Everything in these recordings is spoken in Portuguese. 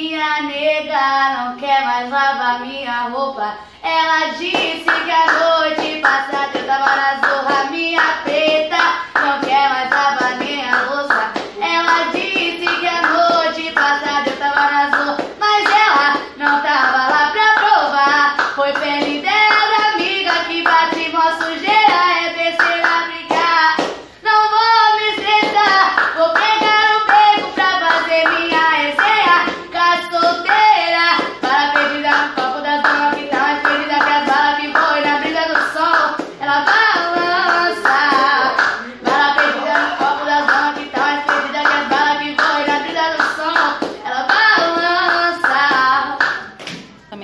Minha nega não quer mais lavar minha roupa. Ela disse que a noite passada eu tava na zorra. Minha preta não quer mais lavar minha louça. Ela disse que a noite passada eu tava na zorra, mas ela não tava lá pra provar. Foi pele dela, amiga, que bate mó sujeira. É besteira brincar, não vou me estressar. Vou pegar o bebo pra fazer minha resenha. Casa solteira, para perdida no copo da zona, que tá mais perdida que as balas que voam na brisa do sol. Ela balança, para perdida no copo da zona, que tá mais perdida que as balas que voam na brisa do sol. Ela balança. Não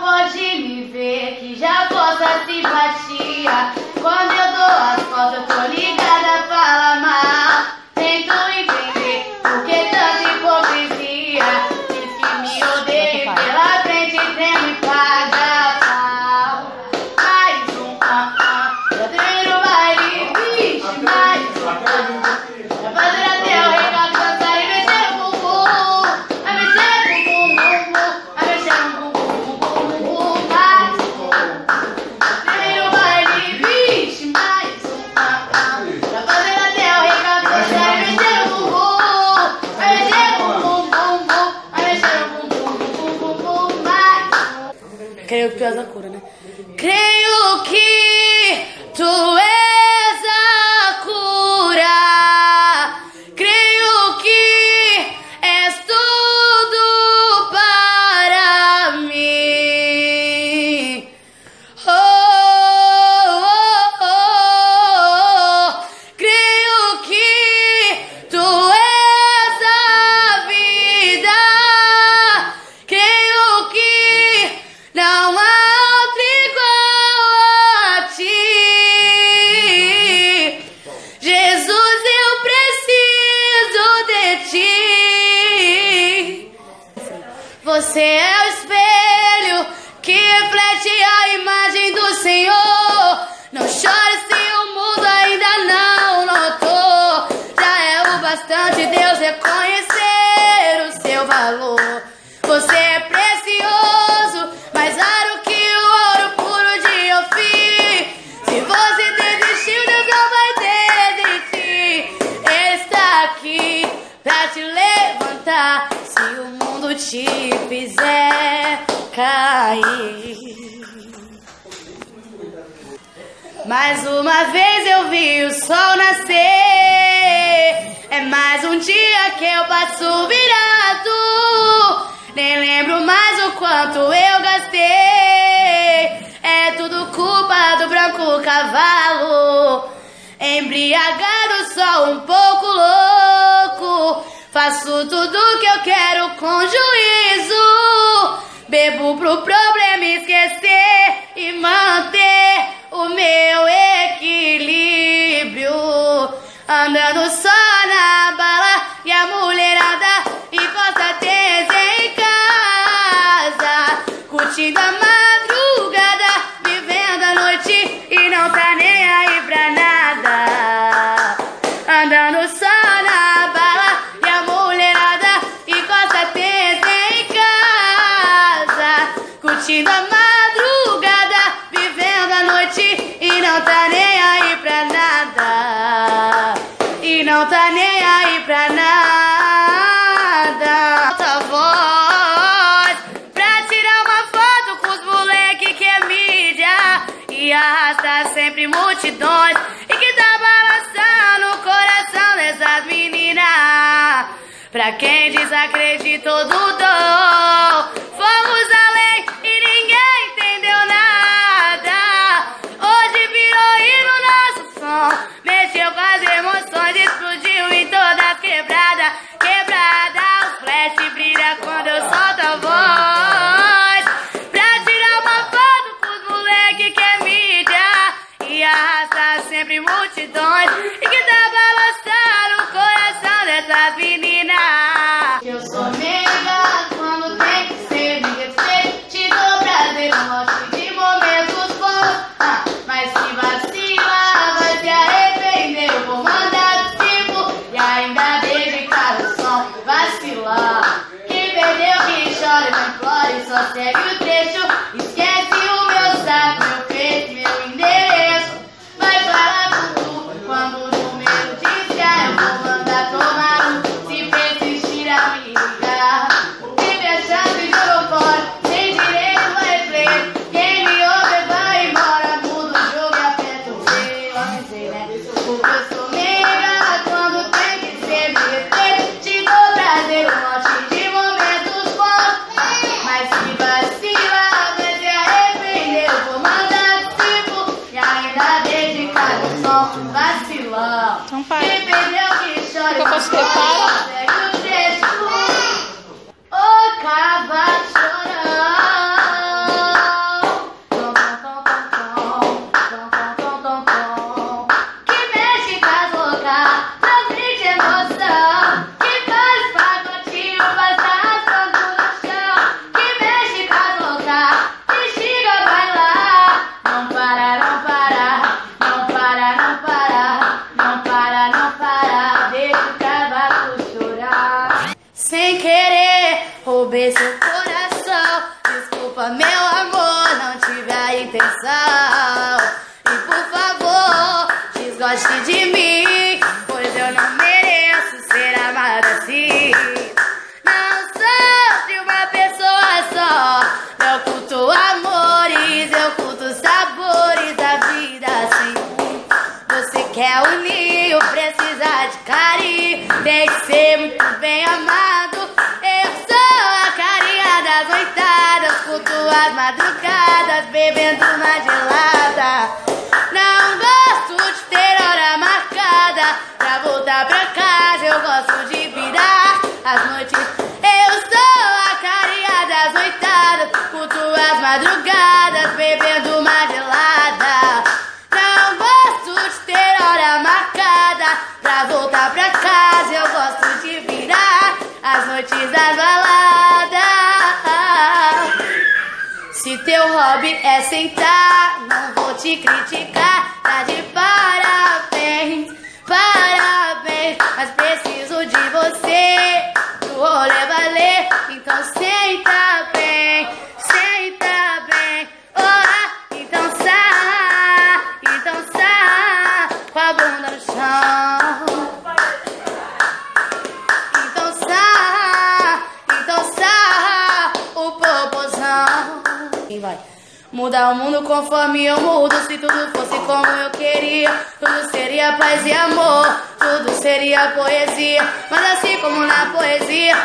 pode me ver que já gosta de simpatia. Quando eu dou as fotos eu tô ligada, fala mal. Tento entender por que tanta hipocrisia. Diz que me odeia e pela frente treme e paga pau. Mais um verdadeiro baile, bicho, mais um. Vai fazer até o recado dançar e mexer no bumbum. Vai mexer no bumbum, bumbum. Vai mexer no bumbum, bumbum, bumbum. Mais um verdadeiro baile, bicho, mais um. Vai fazer até o recado dançar e mexer no bumbum. Vai mexer no bumbum, bumbum. Vai mexer no bumbum, bumbum, bumbum. Mais um. Creio que tu és a cura, né? Creio que tu és a cura. Creio que és tudo para mim. Oh, oh, oh, oh. Creio que tu és a vida. Creio que não há outro igual a ti. Jesus, eu preciso de ti. Você é o espelho que reflete a imagem do Senhor. Não chore se o mundo ainda não notou. Já é o bastante Deus reconhecer o seu valor. Você é precioso, mais raro que o ouro puro de Ofir. Se você desistiu, Deus não vai desistir. Ele está aqui pra te levantar se o mundo te fizer cair. Mais uma vez eu vi o sol nascer. É mais um dia que eu passo virado. Nem lembro mais o quanto eu gastei. É tudo culpa do branco cavalo. Embriagado, só um pouco louco. Faço tudo que eu quero com juízo. Bebo pro problema esquecer e manter o meu equilíbrio. Andando só na bala e a mulherada encosta tese em casa. Curtindo a madrugada, vivendo a noite e não tá nem aí pra nada. Andando só na bala e a mulherada encosta tese em casa. Curtindo a madrugada, vivendo a noite e não tá nem aí pra nada. E não tá nem aí pra nada. Alta voz pra tirar uma foto com os moleque que é mídia e arrasta sempre multidões e que tá balançando o coração dessas meninas. Pra quem desacreditou do dom, fomos além e ninguém entendeu nada. Hoje virou hino nosso som, mexeu com as emoções, explodiu em todas quebradas. Quebrada, o flash brilha quando eu solto a voz. Pra tirar uma foto pros moleque que é mídia e arrasta sempre multidões e que tá balançando o coração dessas meninas. Eu sou nega quando tem que ser, me respeito. Te dou prazer, não gosto de momentos bons. Mas se vacila, vai se arrepender. Eu vou mandar o tipo e ainda dedicar o som. Vacilar, que perdeu, que segue o trecho, esquece o meu saco, meu peito, meu endereço. Vai falar com tu, quando no meu disser eu vou mandar tomar no cu. Se persistir, amiga, vive a chave e jogou fora, sem direito a refletir. Quem me ouve vai embora, muda o jogo e aperta o seu. Avisei, né? Porque eu sou meiga quando tem que ser, me respeito. Te dou prazer, um monte de vacilão. Então para. Quem perdeu que chora. Eu posso preparar. Segue o trecho. Ô cavalo chorão. Tom, tom, tom, tom, tom, tom, tom, tom. Que mexe pra tocar, fazer de emoção. Que faz pacotinho passar santo no chão. Que mexe pra tocar, que chega vai lá. Não para, não para, não para, não para. Não parar, deixa o cavalo chorar. Sem querer, roubei seu coração. Desculpa, meu amor, não tive a intenção. E por favor, desgoste de mim, pois eu não mereço ser amada assim. Não sou de uma pessoa só. Eu culto amores, eu culto sabores da vida assim. Você quer unir, precisa de carinho, tem que ser muito bem amado. Eu sou a carinha das noitadas, curto as madrugadas, bebendo uma gelada. Não gosto de ter hora marcada pra voltar pra casa, eu gosto de virar as noites. Eu sou a carinha das noitadas, curto as madrugadas, bebendo uma gelada. Não gosto de ter hora marcada pra voltar pra casa, eu gosto de virar as noites das baladas. Se teu hobby é sentar, não vou te criticar. Tá de parabéns, parabéns. Mas preciso de você, do rolê valer. Então senta bem, senta bem. Olá, então sai, então sai. Com a bunda no chão. Vai. Mudar o mundo conforme eu mudo. Se tudo fosse como eu queria, tudo seria paz e amor, tudo seria poesia. Mas assim como na poesia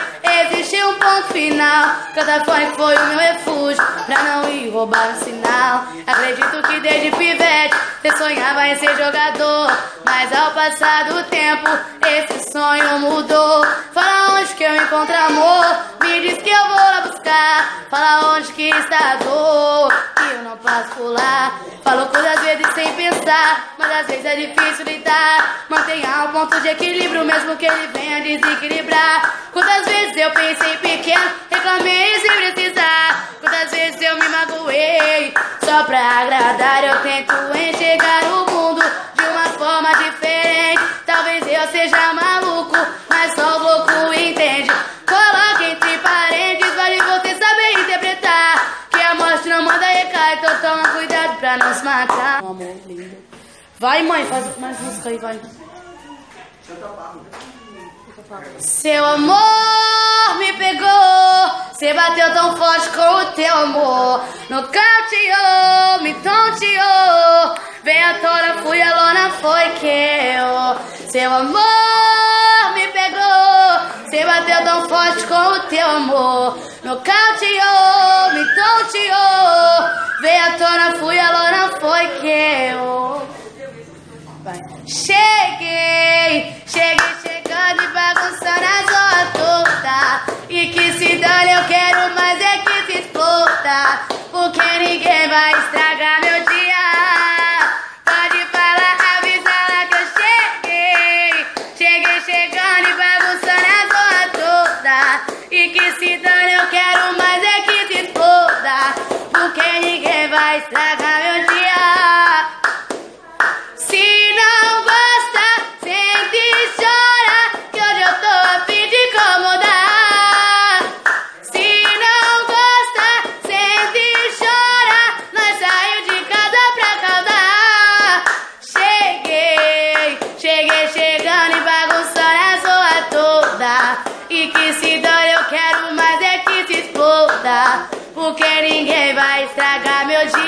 existe um ponto final. Catafone foi o meu refúgio pra não ir roubar um sinal. Acredito que desde pivete você sonhava em ser jogador, mas ao passar do tempo esse sonho mudou. Fala onde que eu encontro amor, me diz que eu vou lá buscar. Fala onde que está a dor, que eu não posso pular. Falo coisas às vezes sem pensar, mas às vezes é difícil lidar. Mantenha um ponto de equilíbrio mesmo que ele venha desequilibrar. Quantas vezes eu pensei pequeno, reclamei sem precisar. Quantas vezes eu me magoei só pra agradar. Eu tento enxergar o mundo de uma forma diferente. Talvez eu seja maluco, mas só o louco entende. Coloque entre parênteses, vale você saber interpretar. Que a morte não manda recado, então toma cuidado pra não se matar. Um amor lindo. Vai, mãe, faz mais música aí, vai. Seu amor me pegou, cê bateu tão forte com o teu amor. Nocauteou, me tonteou, veio à tona, fui a lona, foi que eu. Seu amor me pegou, cê bateu tão forte com o teu amor. Nocauteou, me tonteou, veio à tona, fui a lona, foi que eu. Vai. Cheguei, cheguei chegando e bagunçando a zona toda. E que se dane, eu quero mais é que se exploda. Porque ninguém vai estragar meu dia. Pode falar, avisa lá que eu cheguei. Cheguei chegando e bagunçando a zona toda. E que se dane, eu quero mais é que se exploda. Porque ninguém vai estragar meu dia. nada, porque ninguém vai estragar meu dia.